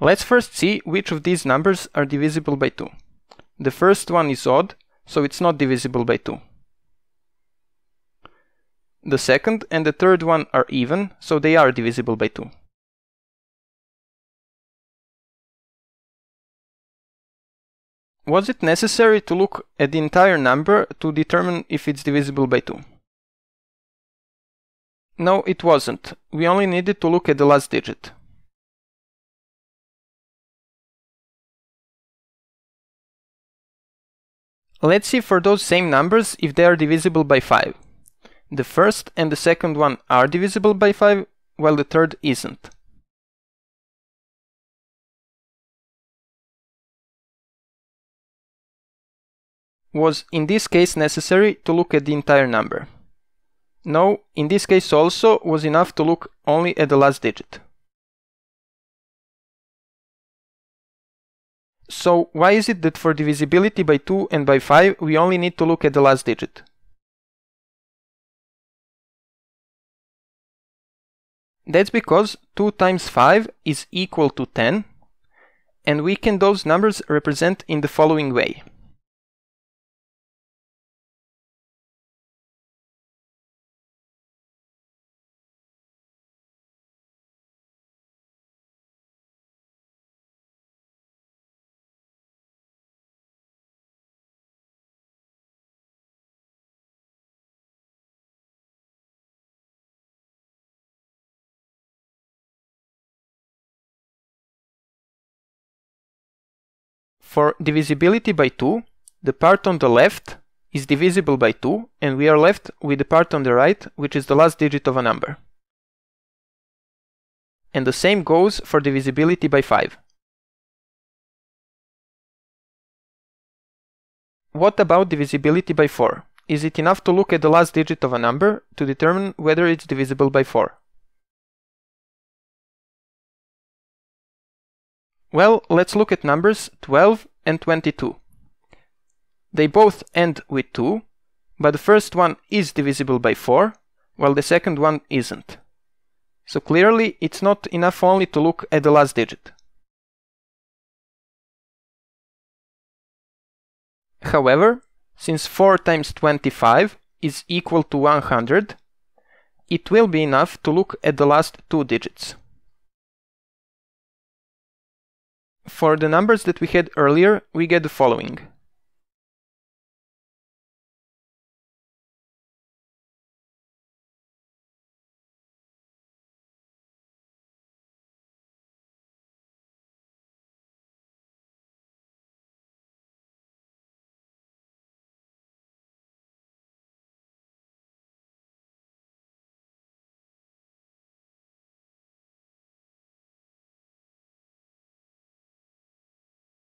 Let's first see which of these numbers are divisible by 2. The first one is odd, so it's not divisible by 2. The second and the third one are even, so they are divisible by 2. Was it necessary to look at the entire number to determine if it's divisible by 2? No, it wasn't. We only needed to look at the last digit. Let's see for those same numbers if they are divisible by 5. The first and the second one are divisible by 5, while the third isn't. Was in this case necessary to look at the entire number? No, in this case also was enough to look only at the last digit. So why is it that for divisibility by 2 and by 5 we only need to look at the last digit? That's because 2 times 5 is equal to 10, and we can those numbers represent in the following way. For divisibility by 2, the part on the left is divisible by 2, and we are left with the part on the right, which is the last digit of a number. And the same goes for divisibility by 5. What about divisibility by 4? Is it enough to look at the last digit of a number to determine whether it's divisible by 4? Well, let's look at numbers 12 and 22. They both end with 2, but the first one is divisible by 4, while the second one isn't. So clearly, it's not enough only to look at the last digit. However, since 4 times 25 is equal to 100, it will be enough to look at the last two digits. For the numbers that we had earlier, we get the following.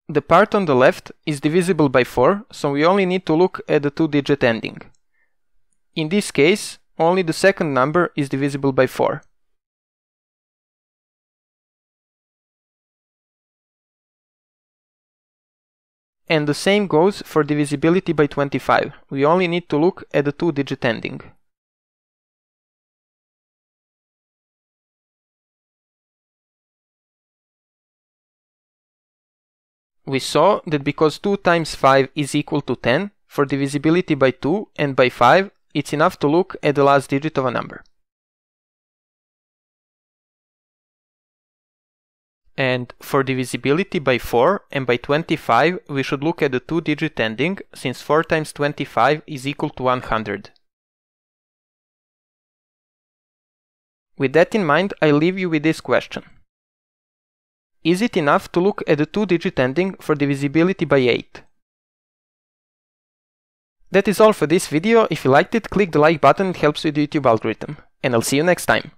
The part on the left is divisible by 4, so we only need to look at the two-digit ending. In this case, only the second number is divisible by 4. And the same goes for divisibility by 25. We only need to look at the two-digit ending. We saw that because 2 times 5 is equal to 10, for divisibility by 2 and by 5, it's enough to look at the last digit of a number. And for divisibility by 4 and by 25, we should look at the two-digit ending, since 4 times 25 is equal to 100. With that in mind, I leave you with this question. Is it enough to look at the two-digit ending for divisibility by 8? That is all for this video. If you liked it, click the like button, it helps with the YouTube algorithm. And I'll see you next time.